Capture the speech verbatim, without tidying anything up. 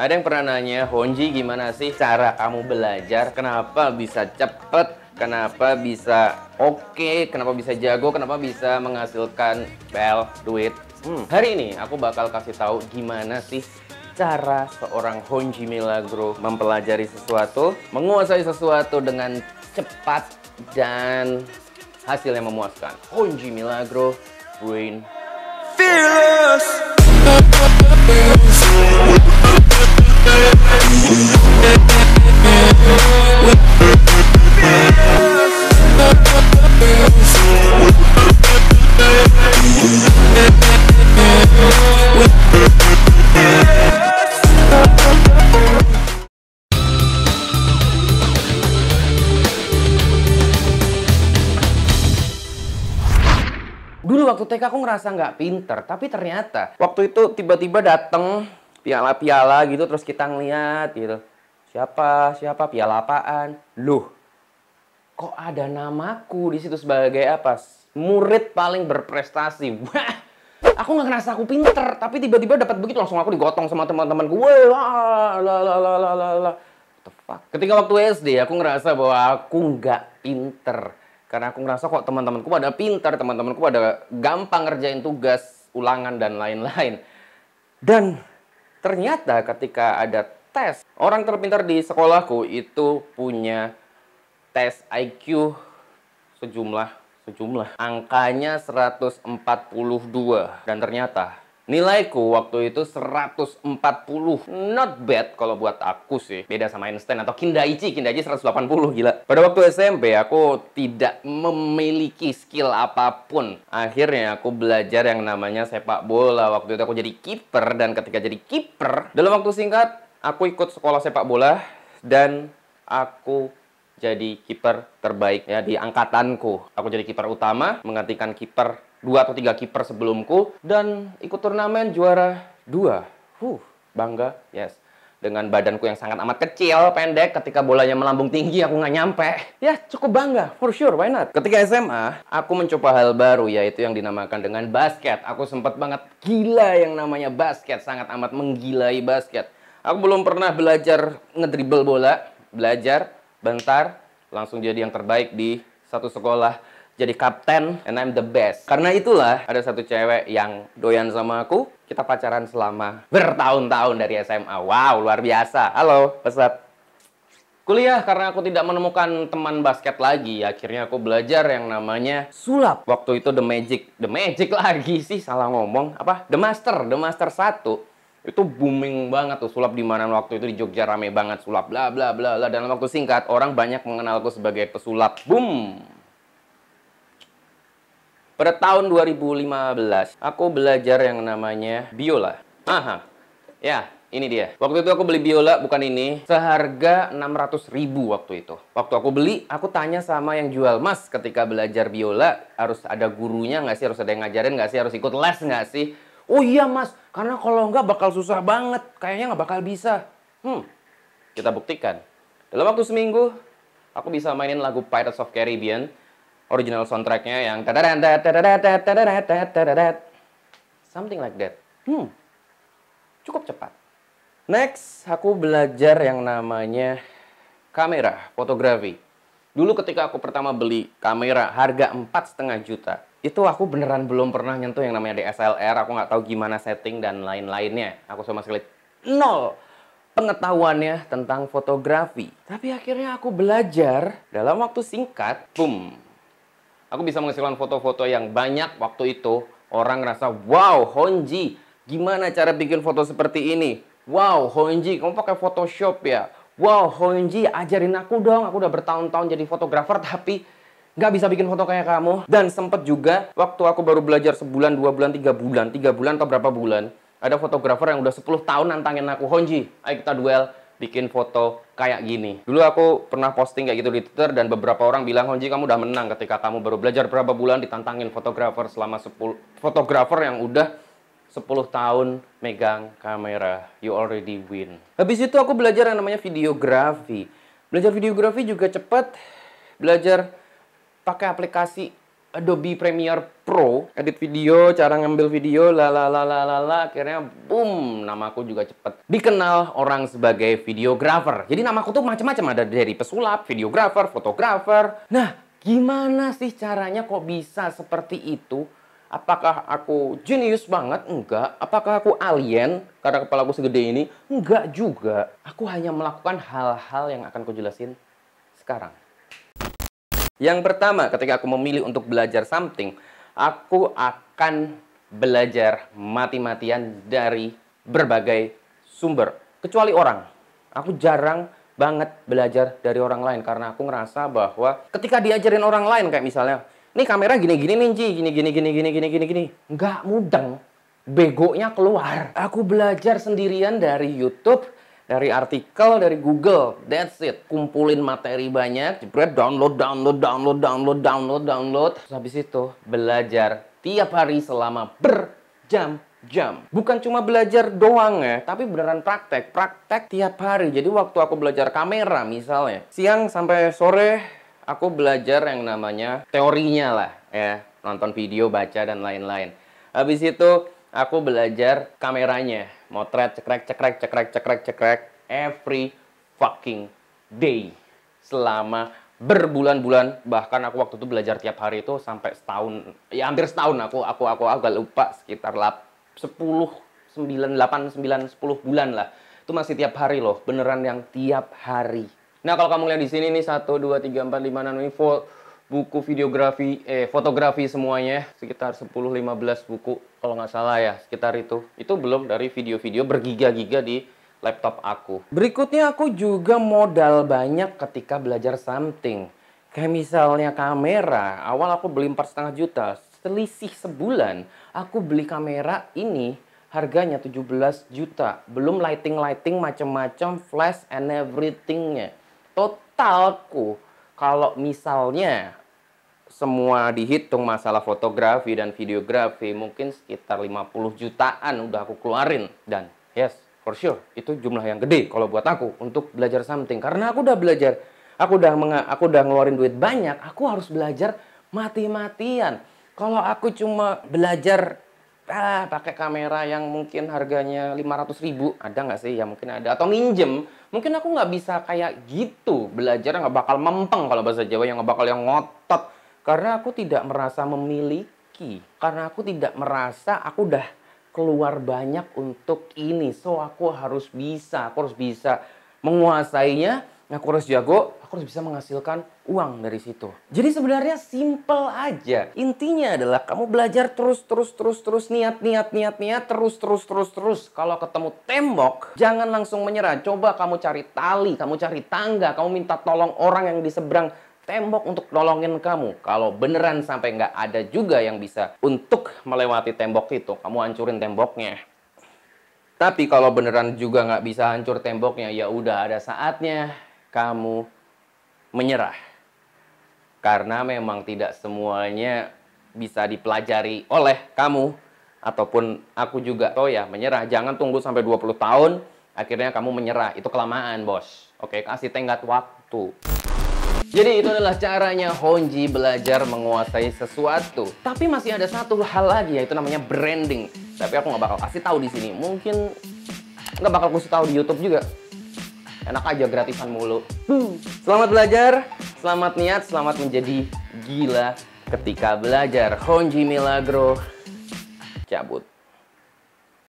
Ada yang pernah nanya, Honji gimana sih cara kamu belajar? Kenapa bisa cepet? Kenapa bisa oke? Okay? Kenapa bisa jago? Kenapa bisa menghasilkan bel, duit? Hmm, hari ini aku bakal kasih tahu gimana sih cara seorang Honji Milagro mempelajari sesuatu, menguasai sesuatu dengan cepat dan hasilnya memuaskan. Honji Milagro, Brain Fearless. Dulu waktu T K aku ngerasa nggak pinter, tapi ternyata waktu itu tiba-tiba dateng piala-piala gitu, terus kita ngeliat gitu. Siapa, siapa, piala apaan? Loh, kok ada namaku di situ sebagai apa? Murid paling berprestasi. Wah, aku nggak ngerasa aku pinter, tapi tiba-tiba dapat begitu, langsung aku digotong sama teman-teman gue. Wah, lalalala. Ketika waktu S D, aku ngerasa bahwa aku nggak pinter. Karena aku ngerasa kok teman-temanku pada pintar, teman-temanku pada gampang ngerjain tugas, ulangan, dan lain-lain. Dan ternyata ketika ada tes, orang terpintar di sekolahku itu punya tes I Q sejumlah, sejumlah. Angkanya seratus empat puluh dua. Dan ternyata nilaiku waktu itu seratus empat puluh. Not bad kalau buat aku sih. Beda sama Einstein atau Kindaichi. Kindaichi seratus delapan puluh, gila. Pada waktu S M P aku tidak memiliki skill apapun. Akhirnya aku belajar yang namanya sepak bola. Waktu itu aku jadi kiper. Dan ketika jadi kiper, dalam waktu singkat aku ikut sekolah sepak bola. Dan aku jadi kiper terbaik ya di angkatanku. Aku jadi kiper utama, menggantikan kiper dua atau tiga kiper sebelumku, dan ikut turnamen juara dua. Huh, bangga, yes. Dengan badanku yang sangat amat kecil, pendek, ketika bolanya melambung tinggi aku nggak nyampe. Ya, cukup bangga, for sure, why not? Ketika S M A, aku mencoba hal baru, yaitu yang dinamakan dengan basket. Aku sempat banget gila yang namanya basket, sangat amat menggilai basket. Aku belum pernah belajar ngedribble bola, belajar, bentar, langsung jadi yang terbaik di satu sekolah. Jadi kapten, and I'm the best. Karena itulah ada satu cewek yang doyan sama aku. Kita pacaran selama bertahun-tahun dari S M A. Wow, luar biasa. Halo, pesat. Kuliah, karena aku tidak menemukan teman basket lagi, akhirnya aku belajar yang namanya sulap. Waktu itu The Magic. The Magic lagi sih, salah ngomong. Apa? The Master. The Master satu. Itu booming banget tuh sulap di mana waktu itu di Jogja rame banget sulap. Bla bla bla bla. Dalam waktu singkat, orang banyak mengenalku sebagai pesulap. Boom! Pada tahun dua ribu lima belas, aku belajar yang namanya biola. Aha, ya ini dia. Waktu itu aku beli biola, bukan ini, seharga enam ratus ribu waktu itu. Waktu aku beli, aku tanya sama yang jual, mas ketika belajar biola harus ada gurunya nggak sih? Harus ada yang ngajarin nggak sih? Harus ikut les nggak sih? Oh iya mas, karena kalau nggak bakal susah banget. Kayaknya nggak bakal bisa. Hmm, kita buktikan. Dalam waktu seminggu, aku bisa mainin lagu Pirates of Caribbean. Original soundtracknya yang something like that. Hmm, cukup cepat. Next, aku belajar yang namanya kamera, fotografi. Dulu ketika aku pertama beli kamera harga empat setengah juta, itu aku beneran belum pernah nyentuh yang namanya D S L R. Aku nggak tahu gimana setting dan lain-lainnya. Aku sama sekali nol pengetahuannya tentang fotografi. Tapi akhirnya aku belajar dalam waktu singkat. Boom. Aku bisa menghasilkan foto-foto yang banyak waktu itu. Orang ngerasa, wow Honji, gimana cara bikin foto seperti ini? Wow Honji, kamu pakai Photoshop ya? Wow Honji, ajarin aku dong. Aku udah bertahun-tahun jadi fotografer tapi nggak bisa bikin foto kayak kamu. Dan sempet juga, waktu aku baru belajar sebulan, dua bulan, tiga bulan, tiga bulan atau berapa bulan, ada fotografer yang udah sepuluh tahun nantangin aku. Honji, ayo kita duel. Bikin foto kayak gini. Dulu aku pernah posting kayak gitu di Twitter. Dan beberapa orang bilang, Honji kamu udah menang. Ketika kamu baru belajar berapa bulan ditantangin fotografer selama sepuluh. Fotografer yang udah sepuluh tahun megang kamera. You already win. Habis itu aku belajar yang namanya videografi. Belajar videografi juga cepet. Belajar pakai aplikasi Adobe Premiere Pro, edit video, cara ngambil video, lalalala, akhirnya boom, namaku juga cepet dikenal orang sebagai videographer. Jadi namaku tuh macam-macam, ada dari pesulap, videographer, fotografer. Nah, gimana sih caranya kok bisa seperti itu? Apakah aku jenius banget? Enggak. Apakah aku alien karena kepala aku segede ini? Enggak juga. Aku hanya melakukan hal-hal yang akan kujelasin sekarang. Yang pertama, ketika aku memilih untuk belajar something, aku akan belajar mati-matian dari berbagai sumber. Kecuali orang. Aku jarang banget belajar dari orang lain. Karena aku ngerasa bahwa ketika diajarin orang lain, kayak misalnya, nih kamera gini-gini ninci, gini-gini-gini-gini-gini-gini. Nggak mudeng. Begonya keluar. Aku belajar sendirian dari YouTube, dari artikel, dari Google, that's it. Kumpulin materi banyak, jebret, download, download, download, download, download, download. Terus habis itu belajar tiap hari selama berjam-jam. Bukan cuma belajar doang ya, tapi beneran praktek. Praktek tiap hari. Jadi waktu aku belajar kamera misalnya, siang sampai sore aku belajar yang namanya teorinya lah ya. Nonton video, baca, dan lain-lain. Habis itu aku belajar kameranya. Motret, cekrek, cekrek, cekrek, cekrek, cekrek. Every fucking day. Selama berbulan-bulan. Bahkan aku waktu itu belajar tiap hari itu sampai setahun. Ya hampir setahun. Aku aku aku agak lupa, sekitar sepuluh, sembilan, delapan, sembilan, sepuluh bulan lah. Itu masih tiap hari loh. Beneran yang tiap hari. Nah kalau kamu lihat di sini nih, satu, dua, tiga, empat, lima, enam, ini buku videografi, eh fotografi semuanya. Sekitar sepuluh sampai lima belas buku kalau nggak salah ya, sekitar itu. Itu belum dari video-video bergiga-giga di laptop aku. Berikutnya aku juga modal banyak ketika belajar something. Kayak misalnya kamera, awal aku beli empat koma lima juta. Selisih sebulan, aku beli kamera ini harganya tujuh belas juta. Belum lighting-lighting macam-macam, flash and everything-nya. Totalku, kalau misalnya semua dihitung masalah fotografi dan videografi, mungkin sekitar lima puluh jutaan udah aku keluarin. Dan yes, for sure, itu jumlah yang gede kalau buat aku untuk belajar something. Karena aku udah belajar, aku udah aku udah ngeluarin duit banyak, aku harus belajar mati-matian. Kalau aku cuma belajar ah, pakai kamera yang mungkin harganya lima ratus ribu, ada nggak sih? Ya mungkin ada, atau minjem. Mungkin aku nggak bisa kayak gitu, belajar nggak bakal mempeng kalau bahasa Jawa, yang nggak bakal yang ngotot. Karena aku tidak merasa memiliki. Karena aku tidak merasa aku udah keluar banyak untuk ini. So, aku harus bisa. Aku harus bisa menguasainya. Aku harus jago. Aku harus bisa menghasilkan uang dari situ. Jadi sebenarnya simple aja. Intinya adalah kamu belajar terus, terus, terus, terus. Niat, niat, niat, niat. Terus, terus, terus, terus. Kalau ketemu tembok, jangan langsung menyerah. Coba kamu cari tali. Kamu cari tangga. Kamu minta tolong orang yang di seberang tembok untuk nolongin kamu. Kalau beneran sampai nggak ada juga yang bisa untuk melewati tembok itu, kamu hancurin temboknya. Tapi kalau beneran juga nggak bisa hancur temboknya, ya udah ada saatnya kamu menyerah. Karena memang tidak semuanya bisa dipelajari oleh kamu ataupun aku juga. Oh ya, menyerah. Jangan tunggu sampai dua puluh tahun akhirnya kamu menyerah. Itu kelamaan, Bos. Oke, kasih tenggat waktu. Jadi itu adalah caranya Honji belajar menguasai sesuatu. Tapi masih ada satu hal lagi, yaitu namanya branding. Tapi aku nggak bakal kasih tahu di sini. Mungkin nggak bakal kasih tahu di YouTube juga. Enak aja gratisan mulu. Hmm. Selamat belajar, selamat niat, selamat menjadi gila ketika belajar. Honji Milagro cabut.